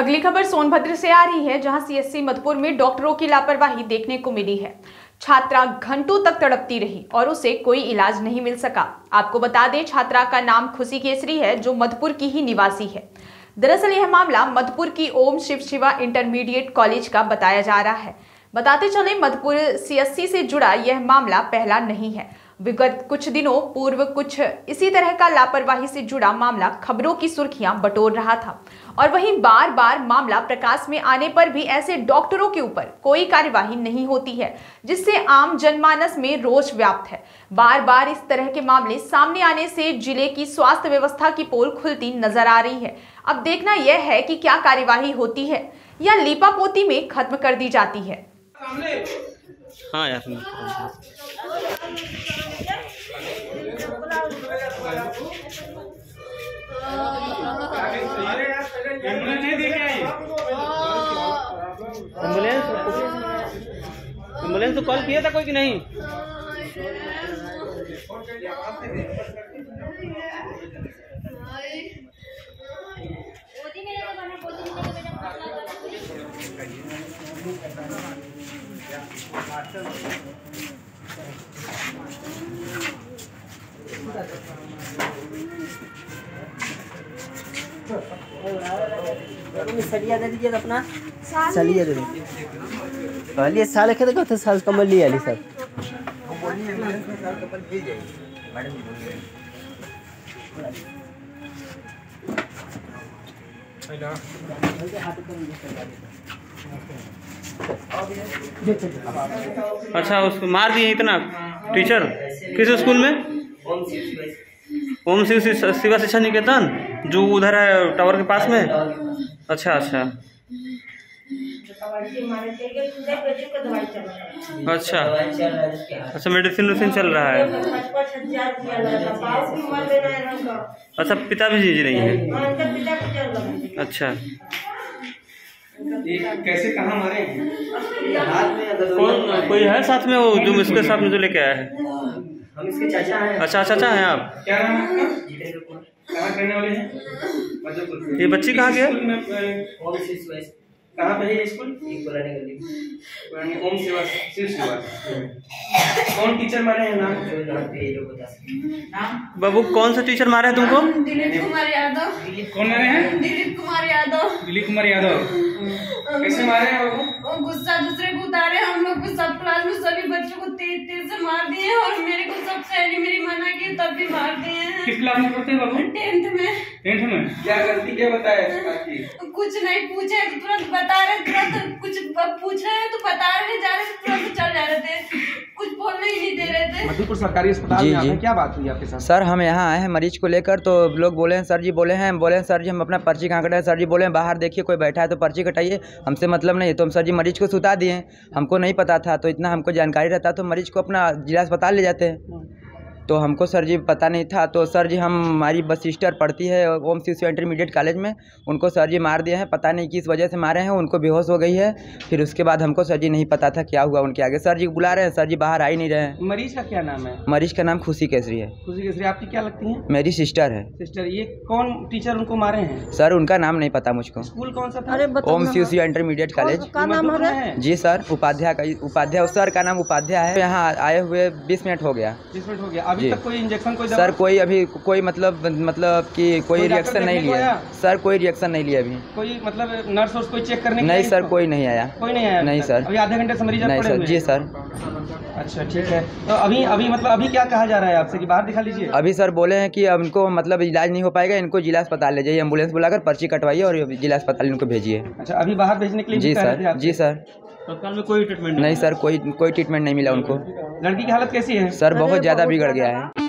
अगली खबर सोनभद्र से आ रही है, जहां सीएससी मधपुर में डॉक्टरों की लापरवाही देखने को मिली है। छात्रा घंटों तक तड़पती रही और उसे कोई इलाज नहीं मिल सका। आपको बता दें, छात्रा का नाम खुशी केसरी है, जो मधपुर की ही निवासी है। दरअसल यह मामला मधपुर की ओम शिव शिवा इंटरमीडिएट कॉलेज का बताया जा रहा है। बताते चले, मधपुर सीएससी से जुड़ा यह मामला पहला नहीं है। विगत कुछ दिनों पूर्व कुछ इसी तरह का लापरवाही से जुड़ा मामला खबरों की सुर्खियां बटोर रहा था और वहीं बार बार मामला प्रकाश में आने पर भी ऐसे डॉक्टरों के ऊपर कोई कार्यवाही नहीं होती है, जिससे आम जनमानस में रोष व्याप्त है। बार बार इस तरह के मामले सामने आने से जिले की स्वास्थ्य व्यवस्था की पोल खुलती नजर आ रही है। अब देखना यह है कि क्या कार्यवाही होती है या लीपापोती में खत्म कर दी जाती है। हाँ यार, एम्बुलेंस तो कॉल किया था कोई कि नहीं? दीजिए अपना सलिया दे दीजिए। साल के देखो तो साल कमल लिया ली सर। अच्छा, उसको मार दिए इतना टीचर? किस स्कूल में? ओम शिव शिवा शिक्षा निकेतन, जो उधर है टावर के पास में। अच्छा अच्छा अच्छा मेडिसिन चल रहा है। अच्छा, पिता भी जी रही है। अच्छा, कैसे कहाँ मारे? कोई है साथ में वो जो इसके साथ में जो लेके आया है? हम इसके चाचा हैं। अच्छा, चाचा हैं आप। क्या नाम है आपका? कहाँ रहने वाले हैं? ये बच्ची कहाँ के? कहाँ पे है ये स्कूल? पुराने गली, पुराने ओम सेवा शिव सेवा। कौन टीचर मारे हैं? नाम बाबू, कौन सा टीचर मारे हैं तुमको? दिलीप कुमार यादव। कौन मारे हैं? दिलीप कुमार यादव। दिलीप कुमार यादव कैसे मारे हैं बाबू? गुस्सा दूसरे को उतारे। हम लोग को सब क्लास में सभी बच्चों को तेज तेज से मार दिए और मेरे को सब सहेली मेरी मना की तब भी मार दिए हैं। किस क्लास में पढ़ते हैं बाबू? 10th में। क्या गलती क्या बताया? कुछ नहीं पूछे, तुरंत बता रहे, तुरंत कुछ पूछ रहे हैं तो बता रहे, जा रहे तुरंत चल जा रहे थे, कुछ बोलने ही नहीं दे रहे थे। मधुपुर सरकारी अस्पताल में आपने क्या बात हुई आपके साथ? सर, हम यहाँ आए हैं मरीज को लेकर, तो लोग बोले हैं सर जी, बोले हैं सर जी हम अपना पर्ची कहाँ कटाएं? सर जी बोले हैं बाहर देखिए कोई बैठा है तो पर्ची कटाइए, हमसे मतलब नहीं। तो हम सर जी मरीज को सुता दिए। हमको नहीं पता था, तो इतना हमको जानकारी रहता तो मरीज को अपना जिला अस्पताल ले जाते हैं, तो हमको सर जी पता नहीं था। तो सर जी, हमारी बस सिस्टर पढ़ती है ओम शिव शिवा इंटरमीडिएट कॉलेज में, उनको सर जी मार दिए हैं। पता नहीं किस वजह से मारे हैं, उनको बेहोश हो गई है। फिर उसके बाद हमको सर जी नहीं पता था क्या हुआ उनके आगे। सर जी बुला रहे हैं, सर जी बाहर आ ही नहीं रहे हैं। मरीज का क्या नाम है? मरीज का नाम खुशी केसरी है। खुशी केसरी आपकी क्या लगती है? मेरी सिस्टर है। सिस्टर, ये कौन टीचर उनको मारे हैं? सर, उनका नाम नहीं पता मुझको। स्कूल कौन सा था? Om Shiv Shiva intermediate college. जी सर, उपाध्याय सर का नाम उपाध्याय है। यहाँ आए हुए 20 मिनट हो गया। 20 मिनट हो गया। तक कोई इंजेक्शन सर कोई अभी कोई मतलब कि कोई रिएक्शन नहीं लिया सर, कोई रिएक्शन नहीं लिया अभी। कोई मतलब नर्स और कोई चेक करने? नहीं सर, कोई नहीं आया। कोई नहीं आया? नहीं सर, अभी आधे घंटे से मरीज पड़े हुए। जी सर। अच्छा, ठीक है। तो अभी क्या कहा जा रहा है आपसे कि बाहर दिखा लीजिए? अभी सर बोले हैं कि अब इनको मतलब इलाज नहीं हो पाएगा, इनको जिला अस्पताल ले जाइए, एम्बुलेंस बुलाकर पर्ची कटवाइए और जिला अस्पताल इनको भेजिए। अच्छा, अभी बाहर भेजने के लिए? जी सर। जी सर। अस्पताल में कोई ट्रीटमेंट नहीं? सर, कोई ट्रीटमेंट नहीं मिला उनको। लड़की की हालत कैसी है? सर, बहुत ज़्यादा बिगड़ गया है।